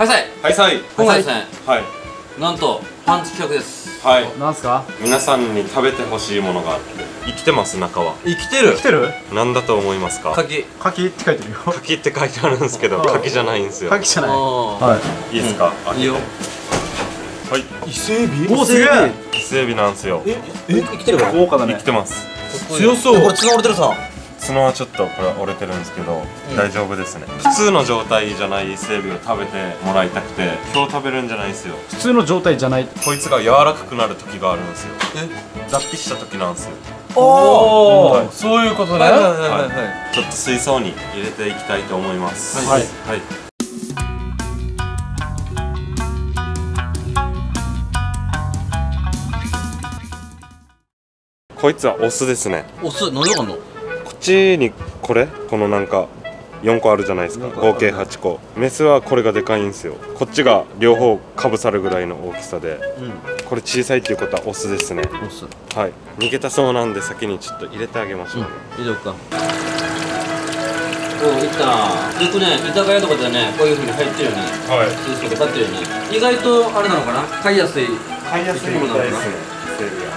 開催今回ですね、なんとパンチ企画です。なんすか、皆さんに食べてほしいものがあって。生きてます、中は生きてる。生きてる。なんだと思いますか？柿。柿って書いてるよ。柿って書いてあるんですけど、柿じゃないんですよ。柿じゃない。はい、いいですか？いいよ。はい、伊勢海老。お、すげえ。伊勢海老なんですよ。生きてるから。豪華だね。生きてます。強そう。これ角折れてるさ。角はちょっとこれ折れてるんですけど、大丈夫ですね。普通の状態じゃない伊勢海老を食べてもらいたくて、今日食べるんじゃないですよ。普通の状態じゃない。こいつが柔らかくなる時があるんですよ。脱皮した時なんですよ。おお、そういうことね。ちょっと水槽に入れていきたいと思います。はい。はい。こいつはオスですね。オス、何があんの？こっちにこのなんか4個あるじゃないですか。合計8個。メスはこれがでかいんですよ。こっちが両方かぶさるぐらいの大きさで、これ小さいっていうことはオスですね。オス。はい。逃げたそうなんで先にちょっと入れてあげましょう。入れとくか。おお、いった。よくね、居酒屋とかでね、こういうふうに入ってるよね。はい。そういう人が立ってるよね。意外とあれなのかな？飼いやすい。飼いやすいみたいですね。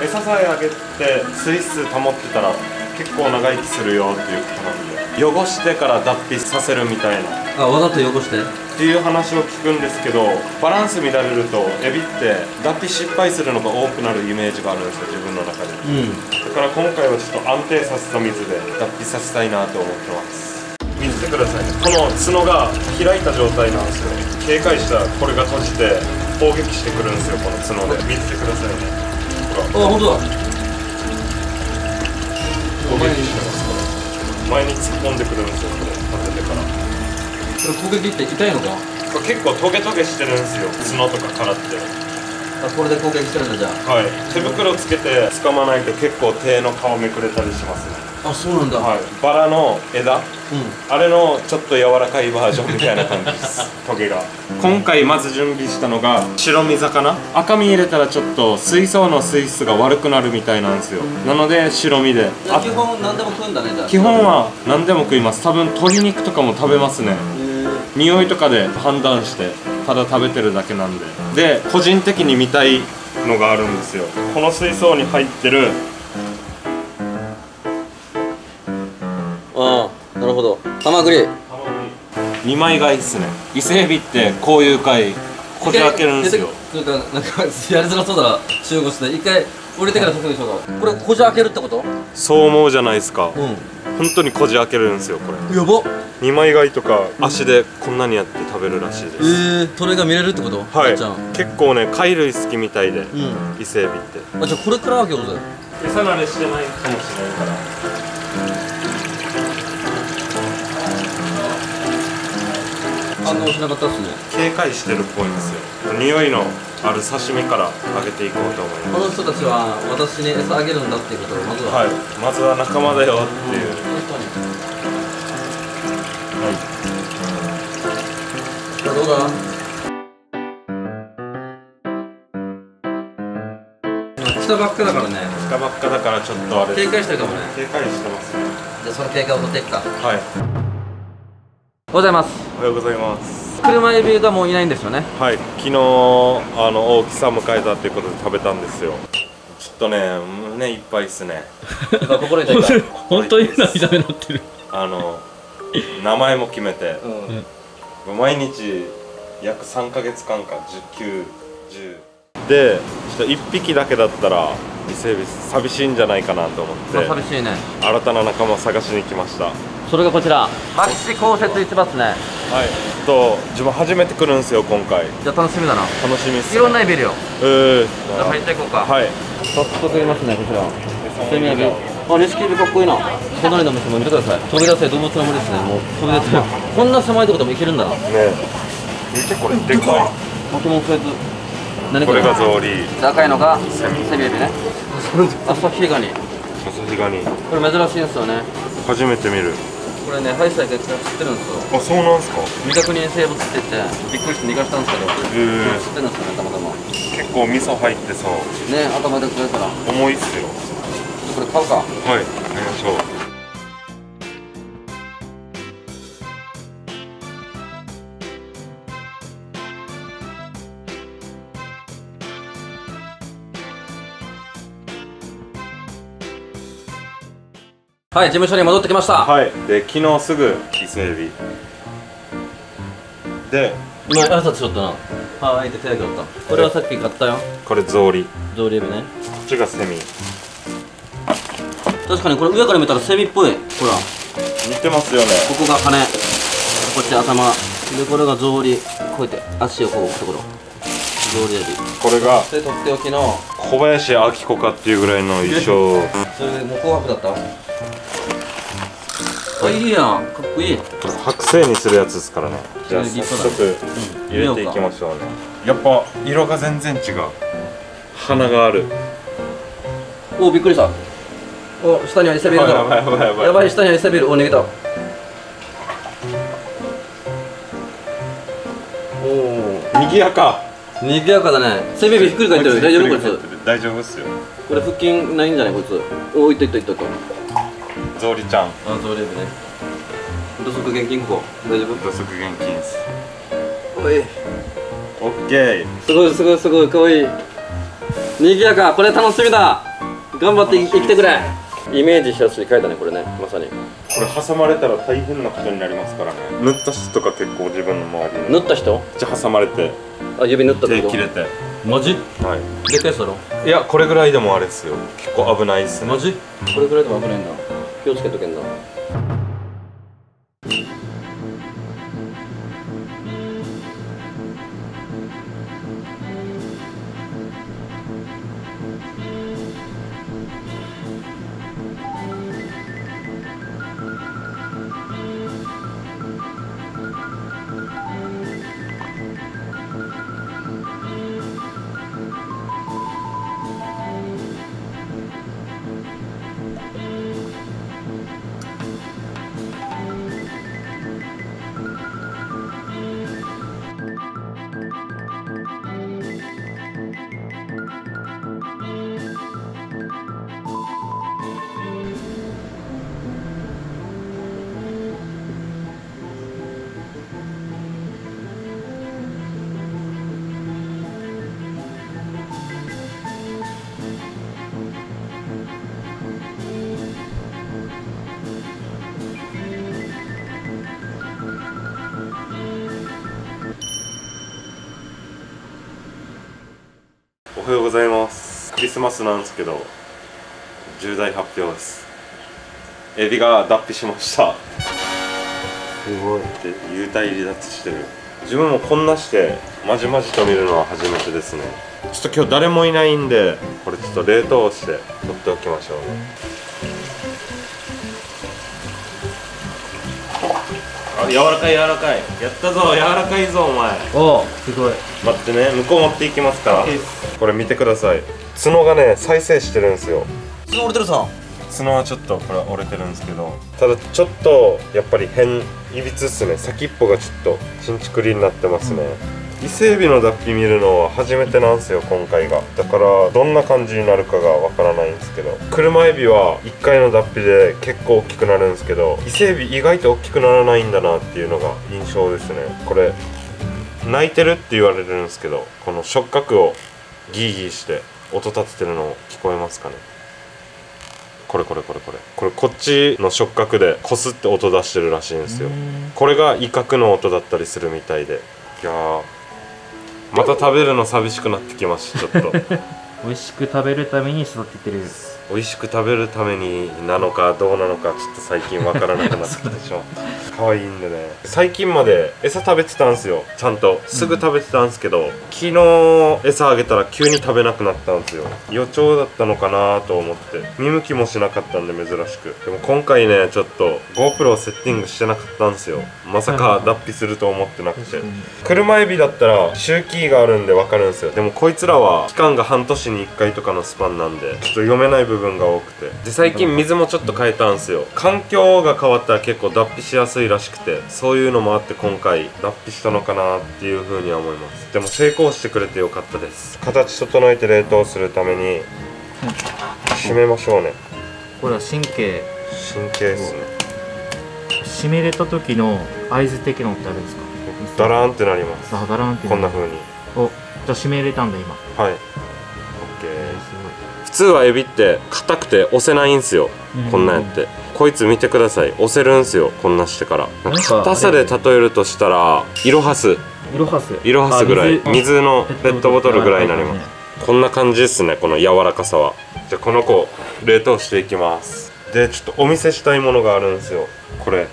餌さえあげて水質保ってたら結構長生きするよっていうことなんで、汚してから脱皮させるみたいな。あ、わざと汚してっていう話を聞くんですけど、バランス乱れるとエビって脱皮失敗するのが多くなるイメージがあるんですよ、自分の中で。だから今回はちょっと安定させた水で脱皮させたいなと思ってます。見てくださいね、この角が開いた状態なんですよ。警戒したらこれが閉じて攻撃してくるんですよ、この角で。見てくださいね。あ、本当だ。攻撃してますから。前に突っ込んでくるんですよ、これ。立ててから。これ攻撃って痛いのか？結構トゲトゲしてるんですよ、角とかからって。あ、これで攻撃してるんだ、じゃあ。はい。手袋つけて掴まないと結構手の皮めくれたりしますね。あ、そうなんだ。はい。バラの枝。あれのちょっと柔らかいバージョンみたいな感じですトゲが。今回まず準備したのが白身魚。赤身入れたらちょっと水槽の水質が悪くなるみたいなんですよ。なので白身で。基本何でも食うんだね。じゃあ基本は何でも食います。多分鶏肉とかも食べますね。匂いとかで判断して、ただ食べてるだけなんで。で、個人的に見たいのがあるんですよ。この水槽に入ってる。ああ、なるほど。ハマグリ。二枚貝ですね。伊勢海老ってこういう貝こじ開けるんですよ。なんかやりづらそうだな。中腰で一回折れてから解くでしょうか。これこじ開けるってこと？そう思うじゃないですか。本当にこじ開けるんですよ、これ。やばっ。二枚貝とか足でこんなにやって食べるらしいです。それが見れるってこと？はい。結構ね、貝類好きみたいで、伊勢海老って。あ、じゃあこれから開けようぜ。餌慣れしてないかもしれないから。反応しなかったですね。警戒してるっぽいんですよ。匂いのある刺身からあげていこうと思います。この人たちは私に餌あげるんだっていうことをまずは、はい、まずは仲間だよっていう、はい、どうだ来たばっかだからね。来たばっかだからちょっとあれ警戒してるかもね。警戒してますね。じゃあその警戒を取っていくか。はい、おはようございます。おはようございます。車エビがもういないんですよね。はい。昨日大きさ迎えたということで食べたんですよ。ちょっとね、胸いっぱいですね。心痛い。本当に涙目になってる。名前も決めて、毎日約3ヶ月間か19、10でちょっと1匹だけだったら伊勢海老寂しいんじゃないかなと思って。寂しいね。新たな仲間を探しに来ました。それがこちら、マキシ公設市場ですね。はい。自分初めて来るんですよ、今回。じゃあ楽しみだな。楽しみっす、ね。いろんなエビいるよ。じゃあ入っていこうか。はい。早速いますね、こちら。セミエビ。あ、錦エビかっこいいな。隣の店も見てください。飛び出せ動物の森ですね。もう飛び出せ。こんな狭いとこでもいけるんだな。ね。見てこれ、でかい。ポケモンフレーズ。何これがゾウリー。赤いのがセミエビね。アサヒガニ。アサヒガニ。これ珍しいですよね。初めて見る。これね、歯医者で知ってるんですよ。あ、そうなんですか。未確認生物って言ってびっくりして逃がしたんですけど、知ってるんですよね、たまたま。結構味噌入ってさね、頭でくれたら重いっすよ。これ買うか。はい、買いましょう。はい、事務所に戻ってきました。はい、で昨日すぐキスメルビーで今挨拶しとったな。はーいって手だけ取った。これはさっき買ったよ。これゾウリ、ゾウリエビね。こっちがセミ。確かにこれ上から見たらセミっぽい。ほら似てますよね。ここが羽、こっち頭で、これがゾウリ、こうやって足をこう置くところ、ゾウリエビ。これがとっておきの小林明子かっていうぐらいの衣装。それでもう紅白だった。かっこいいやん、かっこいい。白製にするやつですからね。じゃあ早速入れていきましょうね。やっぱ色が全然違う。花がある。おお、びっくりした。お、下にはイセベルだ。やばいやばいやばいやばい、下にはイセベル。お、逃げた。おお、にぎやか、にぎやかだね。背びれひっくり返ってる。大丈夫こいつ。大丈夫っすよ。これ腹筋ないんじゃないこいつ。おお、いったいったいったいった。ゾウリちゃん。あ、ゾウリエビね。土足現金ここ。大丈夫？土足現金です。おい。オッケー。すごいすごいすごい、可愛い。賑やか、これ楽しみだ。頑張って生きてくれ。イメージしやすい描いたね、これね、まさに。これ挟まれたら大変なことになりますからね。塗った人とか結構自分の周りに。塗った人？じゃ挟まれて。あ、指塗ったってこと？手切れて。マジ？はい。でかいやつだろ？いや、これぐらいでもあれですよ。結構危ないっすね。マジ？これぐらいでも危ないんだ。気をつけとけんな。おはようございます。クリスマスなんですけど重大発表です。エビが脱皮しました。すごいって幽体離脱してる。自分もこんなしてまじまじと見るのは初めてですね。ちょっと今日誰もいないんでこれちょっと冷凍して取っておきましょうね。あ、柔らかい柔らかい、やったぞ、柔らかいぞお前。おお、すごい。待ってね、向こう持っていきますから。これ見てください。角がね、再生してるんですよ。角折れてるさ。角はちょっとこれ折れてるんですけど、ただちょっとやっぱり変いびつっすね。先っぽがちょっとチンチクリになってますね。伊勢エビの脱皮見るのは初めてなんですよ、今回が。だからどんな感じになるかがわからないんですけど、車エビは1回の脱皮で結構大きくなるんですけど、伊勢エビ意外と大きくならないんだなっていうのが印象ですね。これ泣いてるって言われるんですけど、この触覚をギーギーして音立ててるの聞こえますかね。これこれこれこれこれ、こっちの触覚でこすって音出してるらしいんですよ。これが威嚇の音だったりするみたいで、いやーまた食べるの寂しくなってきました、ちょっと。美味しく食べるために育ててる。美味しく食べるためになのかどうなのかちょっと最近わからなくなってきたでしょ。可愛いんでね。最近まで餌食べてたんですよ、ちゃんとすぐ食べてたんですけど、昨日餌あげたら急に食べなくなったんですよ。予兆だったのかなと思って見向きもしなかったんで、珍しく。でも今回ね、ちょっと GoPro をセッティングしてなかったんですよ。まさか脱皮すると思ってなくて。車エビだったら周期があるんでわかるんですよ。でもこいつらは期間が半年に1回とかのスパンなんでちょっと読めない部分が多くて、で最近水もちょっと変えたんですよ。環境が変わったら結構脱皮しやすいらしくて、そういうのもあって今回脱皮したのかなっていう風には思います。でも成功してくれてよかったです。形整えて冷凍するために締めましょうね。これは神経ですね。締めれた時の合図的な音ってあるんですか？ダラーンってなります。ダラーンってこんな風に。お、じゃあ締めれたんだ今。はい、普通はエビって硬くて押せないんですよ、こんなんやって。こいつ見てください、押せるんすよ、こんなしてから。硬さで例えるとしたらイロハス、イロハスぐらい、水のペットボトルぐらいになります。こんな感じですね、この柔らかさは。じゃあこの子を冷凍していきます。でちょっとお見せしたいものがあるんですよ。これ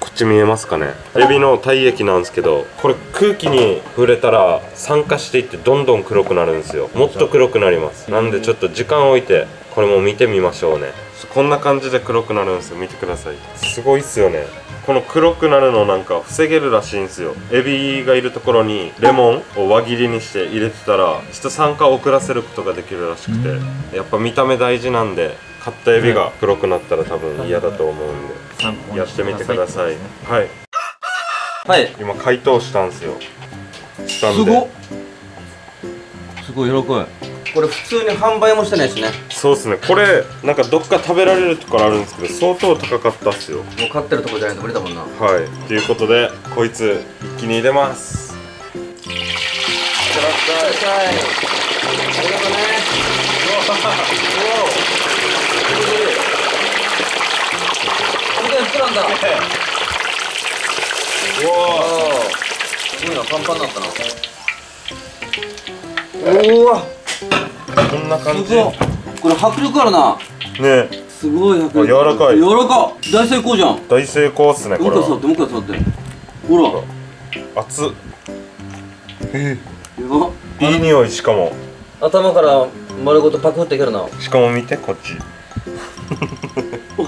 こっち見えますかね、エビの体液なんですけど、これ空気に触れたら酸化していってどんどん黒くなるんですよ。もっと黒くなります。なんでちょっと時間を置いてこれも見てみましょうね。こんな感じで黒くなるんですよ、見てください。すごいっすよね。この黒くなるのなんか防げるらしいんですよ。エビがいるところにレモンを輪切りにして入れてたらちょっと酸化を遅らせることができるらしくて、やっぱ見た目大事なんで、買ったエビが黒くなったら多分嫌だと思うんでやってみてください。はい、はい、今解凍したんですよ。すごい喜ぶ。これ普通に販売もしてないですね。そうですね、これなんかどっか食べられるところあるんですけど相当高かったっすよ。もう買ってるとこじゃないと無理だもんな。はい、ということでこいつ一気に入れます。いってらっしゃい。ありがとうね。すごいな、パンパンになったな。うわっ、こんな感じ。これ迫力あるな。ねえ、すごい迫力。柔らかい。柔らか。大成功じゃん。大成功っすね。これ。もう一回触って、もう一回触って。ほら。熱っ。やば。いい匂い、しかも。頭から丸ごとパクっていけるな。しかも見て、こっち。お、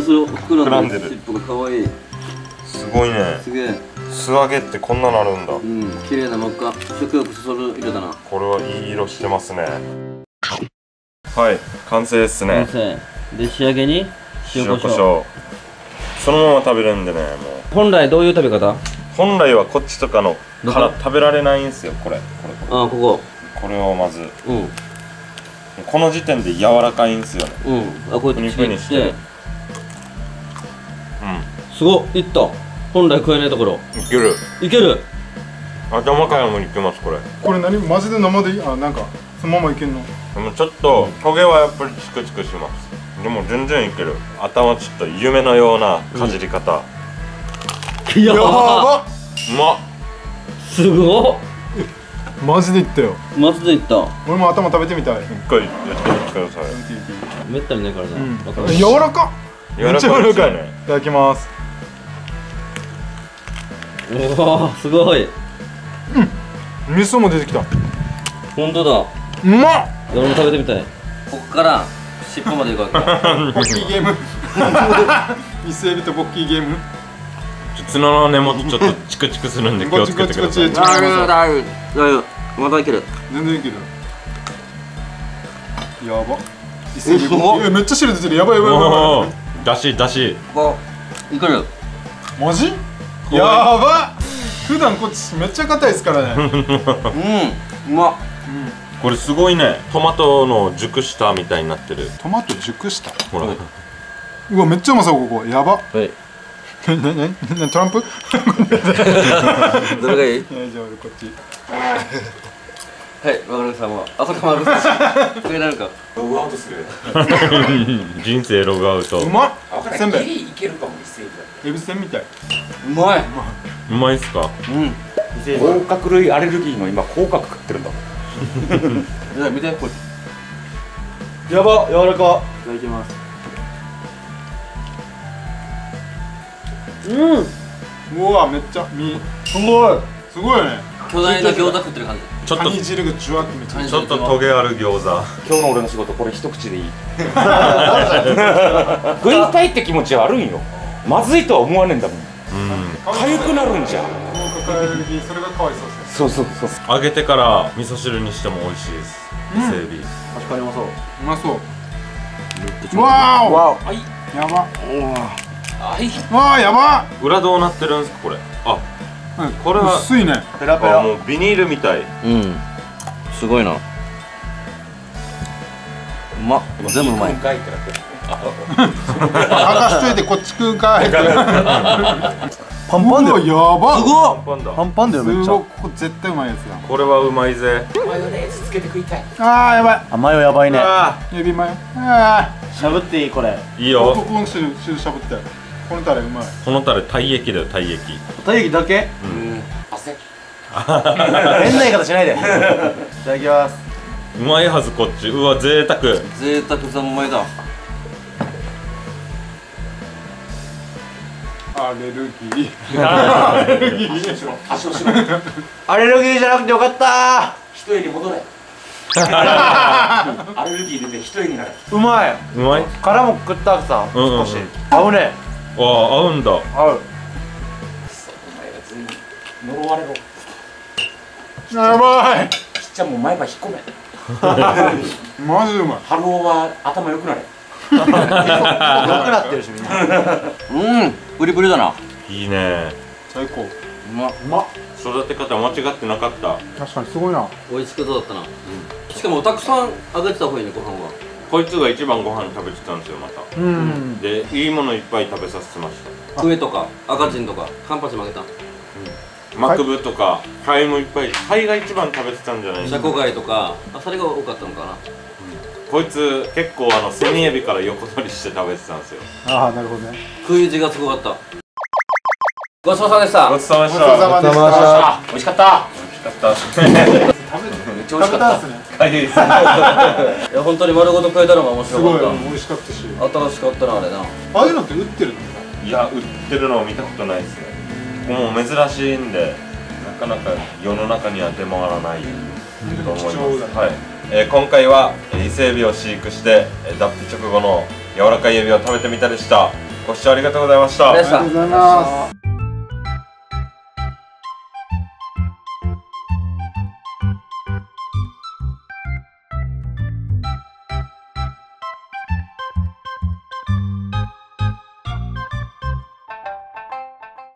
それを膨らんでる。尻尾が可愛い。すごいね。すげえ。素揚げってこんなのあるんだ。うん、綺麗な真っ赤。食欲そそる色だな。これはいい色してますね。はい、完成ですね。完成。で、仕上げに塩コショウ。そのまま食べるんでね、もう。本来どういう食べ方？本来はこっちとかのから食べられないんですよ、これ。ああ、ここ。これをまず。うん。この時点で柔らかいんですよね。うん。あ、こうやって肉にして。うん。すごい、いった。本来食えないところいける、いける。頭からもいけます。これ何マジで生でいい？あ、なんかそのままいけんの？でもちょっとトゲはやっぱりチクチクします。でも全然いける。頭ちょっと夢のようなかじり方、うん、やばー、うまっ、すごっマジでいったよ。マジでいった。俺も頭食べてみたい。一回やってみてください。めったにないからね、うん、柔らかっ、めっちゃ柔らかいね。いただきます。おお、すごい。うん、味噌も出てきた。本当だ。うまっ。俺も食べてみたい。ここから尻尾までいくわけ。ボッキーゲーム。伊勢エビとボッキーゲーム。角の根元ちょっとチクチクするんで気をつけてください。大丈夫大丈夫大丈夫。まだいける。全然いける。やば。伊勢エビ。めっちゃ汁出てる。やばいやばいやばい。だしだし。ここいける。マジ？やばっ、普段こっちめっちゃ硬いですからね。うん、うまっ。これすごいね、トマトの熟したみたいになってる。トマト熟した。ほら。うわ、めっちゃうまそう、ここ。やば。はい。なにトランプ？どれがいい？大丈夫、こっち。はい、マグロさんは。あそこマグロさん。これなるか。ログアウトする。人生ログアウト。うまっ。せんべい。いけるかも、エビせんみたい。うまい。うまいっすか。うん。甲殻類アレルギーの今、甲殻食ってるんだ。見て、これ。やば、柔らか。いただきます。うん。うわ、めっちゃ、すごい。すごいね。巨大な餃子食ってる感じ。ちょっとカニ汁がジュワッとめちゃめちゃ。ちょっとトゲある餃子。今日の俺の仕事これ一口でいい。食いたいって気持ちはあるんよ。まずいとは思わねえんだもん。痒くなるんじゃん。それが可哀想です。そうそうそう。揚げてから味噌汁にしても美味しいです。伊勢エビ。確かにうまそう。うまそう。わお。わお。はい。やば。はい。わあやば。裏どうなってるんですかこれ。あ。これは薄いね。ペラペラ。もうビニールみたい。うん。すごいな。うまっ。全部うまい。あ、明かしといてこっち食うかいって。パンパンだよ。うわ、やば。すごい。パンパンだよ、めっちゃ。ここ絶対うまいやつだ。これはうまいぜ。マヨネーズつけて食いたい。ああ、やばい。あ、マヨやばいね。指マヨ。ああ。しゃぶっていい、これ。いいよ。この汁しゃぶって。このタレうまい。このタレ体液だよ、体液。体液だけ？うん。汗。変な言い方しないで。いただきます。うまいはず、こっち。うわ、贅沢。贅沢三昧だ。アレルギー。アレルギー。アレルギーじゃなくてよかったー。一重に戻れ。アレルギー出て一重になる。うまい。うまい。殻も食ったくさん。少し。合うね。ああ、合うんだ。合う。呪われろ。やばい。きっちゃんも前歯引っ込め。マジうまい。ハローは頭良くなれ。良くなってるしみんな。うん。プリプリだな。いいね。最高。うまっ。育て方間違ってなかった。確かにすごいな。美味しくどうだったな。しかもたくさんあげてた方がいいね、ご飯は。こいつが一番ご飯食べてたんですよ、また。うん。で、いいものいっぱい食べさせてました。クエとか、赤チンとか、カンパチ負けた。マクブとか、ハエもいっぱい、ハエが一番食べてたんじゃないですか。シャコガイとか、アサリが多かったのかな。こいつ結構セミエビから横取りして食べてたんですよ。ああ、なるほどね。食い意地がすごかった。ごちそうさまでした。ごちそうさまでした。美味しかった。美味しかった。めっちゃ美味しかったですね。かゆいです。いや本当に丸ごと食えたのが面白かった。すごい美味しかったし。新しかったなあれな。ああいうのって売ってるの？いや売ってるのを見たことないですね。もう珍しいんでなかなか世の中には出回らないと思います。はい。今回は伊勢エビを飼育して脱皮直後の柔らかいエビを食べてみたでした。ご視聴ありがとうございました。ありがとうございます。